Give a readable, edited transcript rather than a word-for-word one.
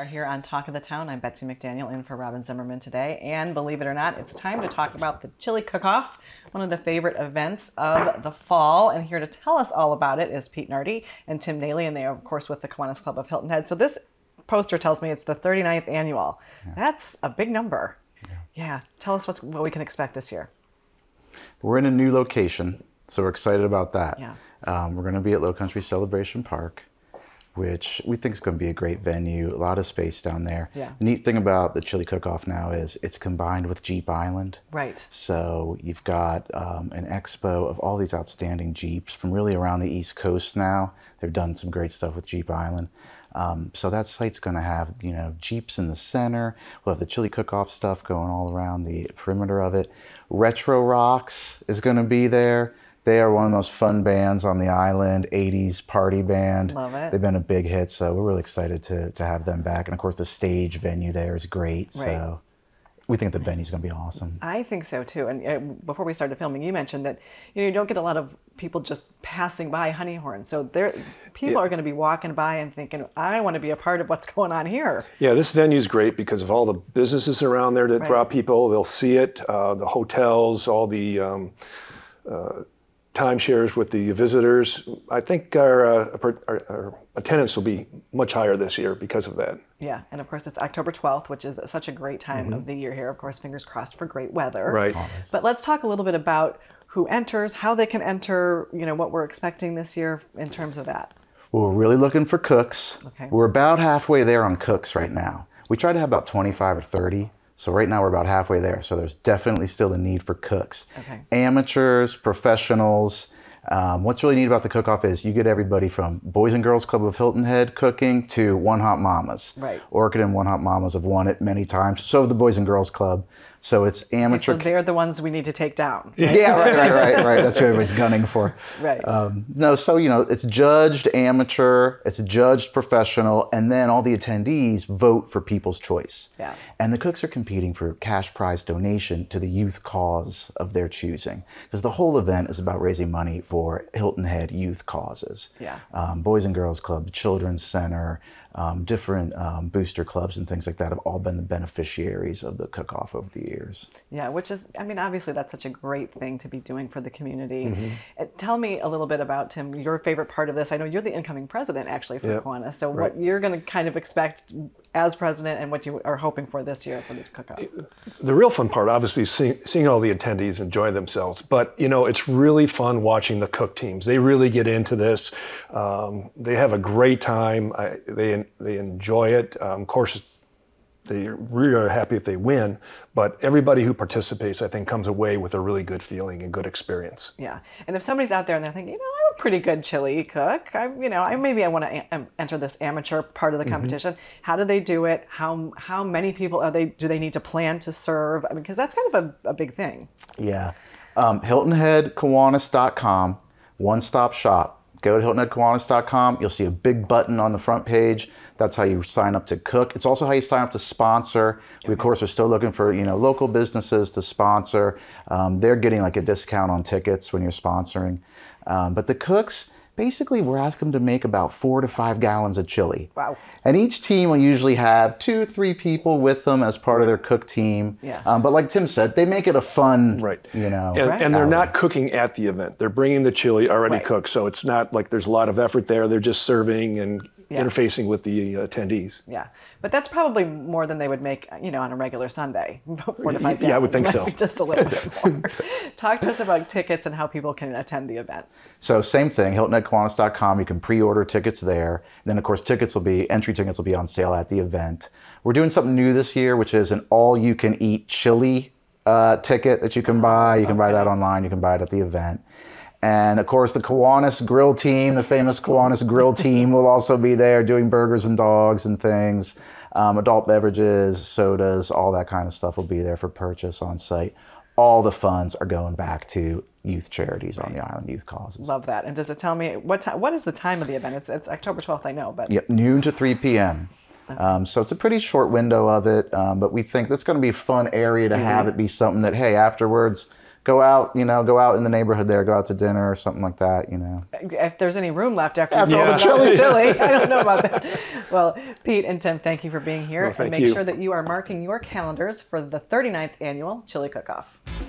are here on Talk of the Town. I'm Betsy McDaniel in for Robin Zimmerman today. And believe it or not, it's time to talk about the Chili Cook-Off, one of the favorite events of the fall. And here to tell us all about it is Pete Nardi and Tim Nahley, and they are, of course, with the Kiwanis Club of Hilton Head. So this poster tells me it's the 39th annual. Yeah. That's a big number. Yeah. Tell us what we can expect this year. We're in a new location, so we're excited about that. Yeah. We're going to be at Lowcountry Celebration Park, which we think is going to be a great venue, a lot of space down there. Yeah. The neat thing about the Chili Cook-Off now is it's combined with Jeep Island. Right. So you've got an expo of all these outstanding Jeeps from really around the East Coast now. They've done some great stuff with Jeep Island. So that site's going to have, you know, Jeeps in the center. We'll have the Chili Cook-Off stuff going all around the perimeter of it. Retro Roxx is going to be there. They are one of the most fun bands on the island, 80s party band. Love it. They've been a big hit, so we're really excited to have them back. And of course, the stage venue there is great, right. So we think the venue's going to be awesome. I think so too. And before we started filming, you mentioned that you don't get a lot of people just passing by Honeyhorn. So people are going to be walking by and thinking, I want to be a part of what's going on here. Yeah, this venue's great because of all the businesses around there that draw people. They'll see it, the hotels, all the timeshares with the visitors. I think our attendance will be much higher this year because of that. Yeah, and of course it's October 12th, which is such a great time of the year here. Of course, fingers crossed for great weather. Right. Always. But let's talk a little bit about who enters, how they can enter, what we're expecting this year in terms of that. Well, we're really looking for cooks. Okay. We're about halfway there on cooks right now. We try to have about 25 or 30. So right now we're about halfway there. So there's definitely still a need for cooks. Okay. Amateurs, professionals. What's really neat about the cook-off is you get everybody from Boys and Girls Club of Hilton Head cooking to One Hot Mamas. Right. Orchid and One Hot Mamas have won it many times. So have the Boys and Girls Club. So it's amateur. Okay, so they're the ones we need to take down. Right? Yeah, right. That's who everybody's gunning for. Right. It's judged amateur, it's judged professional, and then all the attendees vote for people's choice. Yeah. And the cooks are competing for cash prize donation to the youth cause of their choosing. Because the whole event is about raising money for Hilton Head youth causes. Yeah. Boys and Girls Club, Children's Center, different booster clubs and things like that have all been the beneficiaries of the cook-off over the years. Yeah, which is, obviously that's such a great thing to be doing for the community. Tell me a little bit about, Tim, your favorite part of this. I know you're the incoming president, actually, for Kiwanis. So what you're going to kind of expect as president and what you are hoping for this year for the cook-off. The real fun part, obviously, is seeing all the attendees enjoy themselves. But, it's really fun watching the cook teams. They really get into this. They have a great time. They enjoy it. Of course, they're really happy if they win, but everybody who participates, I think, comes away with a really good feeling and good experience. Yeah, and if somebody's out there and they're thinking, I'm a pretty good chili cook, I want to enter this amateur part of the competition. How do they do it? How many people do they need to plan to serve? Because that's kind of a big thing. Yeah, HiltonHeadKiwanis.com, one-stop shop. Go to HiltonHeadKiwanis.com. You'll see a big button on the front page. That's how you sign up to cook. It's also how you sign up to sponsor. We, of course, are still looking for local businesses to sponsor. They're getting like a discount on tickets when you're sponsoring. But the cooks, basically, we're asking them to make about 4 to 5 gallons of chili. Wow. And each team will usually have 2, 3 people with them as part of their cook team. Yeah. But like Tim said, they make it a fun, and they're not cooking at the event. They're bringing the chili already cooked. So it's not like there's a lot of effort there. They're just serving and interfacing with the attendees. Yeah. But that's probably more than they would make, on a regular Sunday. 4 to 5 gallons. Yeah, I would think so. Just a little bit more. Talk to us about tickets and how people can attend the event. So same thing, HiltonHeadKiwanis.com. You can pre-order tickets there. And then, of course, entry tickets will be on sale at the event. We're doing something new this year, which is an all-you-can-eat chili ticket that you can buy. You can buy that online. You can buy it at the event. And, of course, the Kiwanis grill team, the famous Kiwanis grill team, will also be there doing burgers and dogs and things. Adult beverages, sodas, all that kind of stuff will be there for purchase on site. All the funds are going back to youth charities on the island, youth causes. Love that. And does it tell me, what is the time of the event? It's October 12th, I know. But noon to 3 p.m. So it's a pretty short window of it, but we think that's going to be a fun area to have it be something that, hey, afterwards, go out, you know, go out in the neighborhood there, go out to dinner or something like that, you know. If there's any room left after all the chili. I don't know about that. Well, Pete and Tim, thank you for being here. Well, and make sure that you are marking your calendars for the 39th annual Chili Cook-Off.